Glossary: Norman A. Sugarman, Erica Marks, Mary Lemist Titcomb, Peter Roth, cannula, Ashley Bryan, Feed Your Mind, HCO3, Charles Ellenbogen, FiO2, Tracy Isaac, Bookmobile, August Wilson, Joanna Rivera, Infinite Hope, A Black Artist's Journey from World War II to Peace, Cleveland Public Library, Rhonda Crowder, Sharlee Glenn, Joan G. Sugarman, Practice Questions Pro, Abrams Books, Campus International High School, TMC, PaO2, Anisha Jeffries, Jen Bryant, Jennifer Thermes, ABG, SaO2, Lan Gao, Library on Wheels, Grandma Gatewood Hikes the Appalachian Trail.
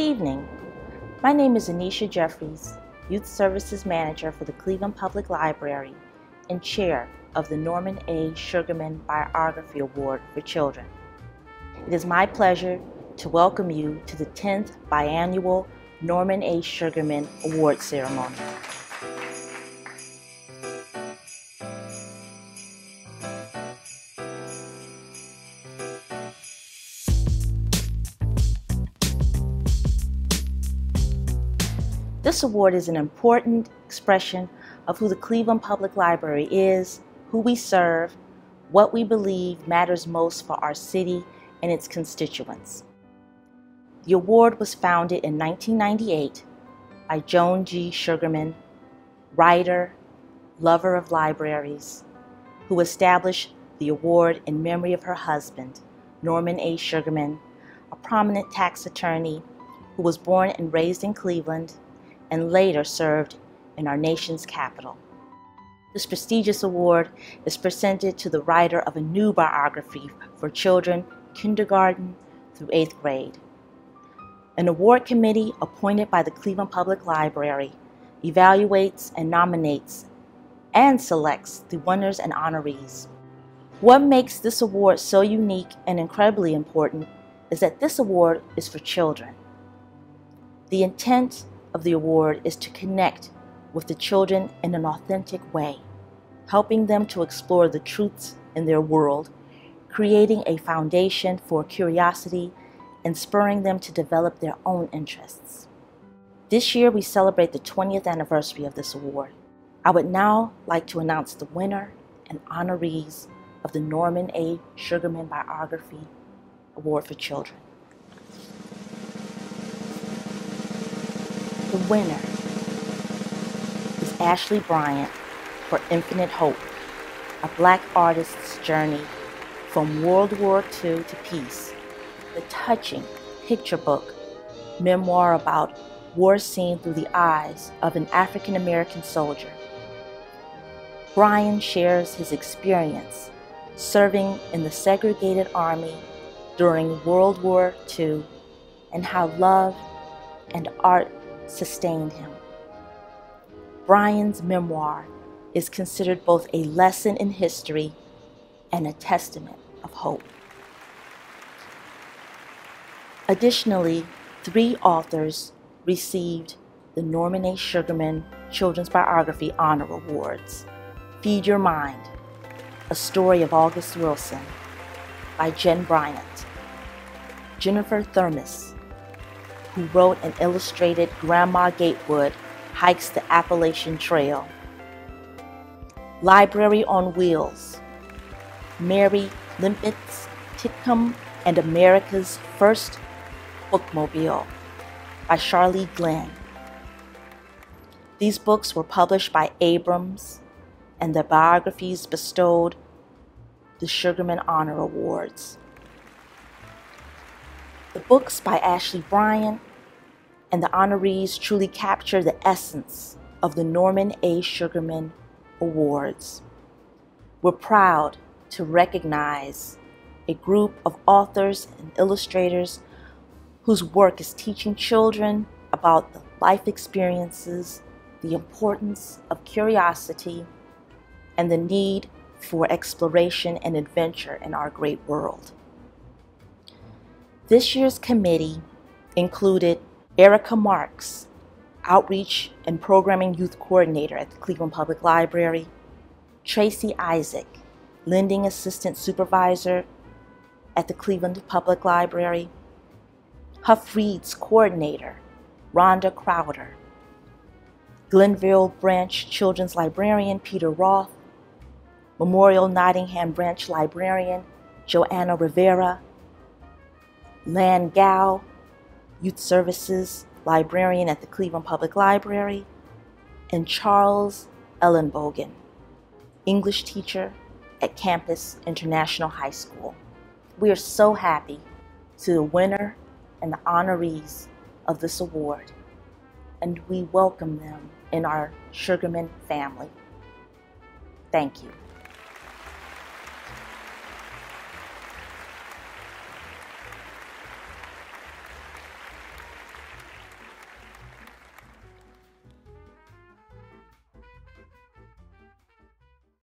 Good evening. My name is Anisha Jeffries, Youth Services Manager for the Cleveland Public Library and Chair of the Norman A. Sugarman Biography Award for Children. It is my pleasure to welcome you to the 10th Biannual Norman A. Sugarman Award Ceremony. This award is an important expression of who the Cleveland Public Library is, who we serve, what we believe matters most for our city and its constituents. The award was founded in 1998 by Joan G. Sugarman, writer, lover of libraries, who established the award in memory of her husband, Norman A. Sugarman, a prominent tax attorney who was born and raised in Cleveland and later served in our nation's capital. This prestigious award is presented to the writer of a new biography for children kindergarten through 8th grade. An award committee appointed by the Cleveland Public Library evaluates and nominates and selects the winners and honorees. What makes this award so unique and incredibly important is that this award is for children. The intent of the award is to connect with the children in an authentic way, helping them to explore the truths in their world, creating a foundation for curiosity, and spurring them to develop their own interests. This year we celebrate the 20th anniversary of this award. I would now like to announce the winner and honorees of the Norman A. Sugarman Biography Award for Children. The winner is Ashley Bryan for Infinite Hope, A Black Artist's Journey from World War II to Peace, the touching picture book memoir about war seen through the eyes of an African-American soldier. Bryan shares his experience serving in the segregated army during World War II and how love and art sustained him. Bryan's memoir is considered both a lesson in history and a testament of hope. Additionally, 3 authors received the Norman A. Sugarman Children's Biography Honor Awards. Feed Your Mind, A Story of August Wilson by Jen Bryant. Jennifer Thermes, who wrote and illustrated Grandma Gatewood Hikes the Appalachian Trail. Library on Wheels, Mary Lemist Titcomb and America's First Bookmobile by Sharlee Glenn. These books were published by Abrams and their biographies bestowed the Sugarman Honor Awards. The books by Ashley Bryan and the honorees truly capture the essence of the Norman A. Sugarman Awards. We're proud to recognize a group of authors and illustrators whose work is teaching children about the life experiences, the importance of curiosity, and the need for exploration and adventure in our great world. This year's committee included Erica Marks, Outreach and Programming Youth Coordinator at the Cleveland Public Library, Tracy Isaac, Lending Assistant Supervisor at the Cleveland Public Library, Huff Reads Coordinator, Rhonda Crowder, Glenville Branch Children's Librarian, Peter Roth, Memorial Nottingham Branch Librarian, Joanna Rivera, Lan Gao, Youth Services Librarian at the Cleveland Public Library, and Charles Ellenbogen, English teacher at Campus International High School. We are so happy to the winner and the honorees of this award, and we welcome them in our Sugarman family. Thank you.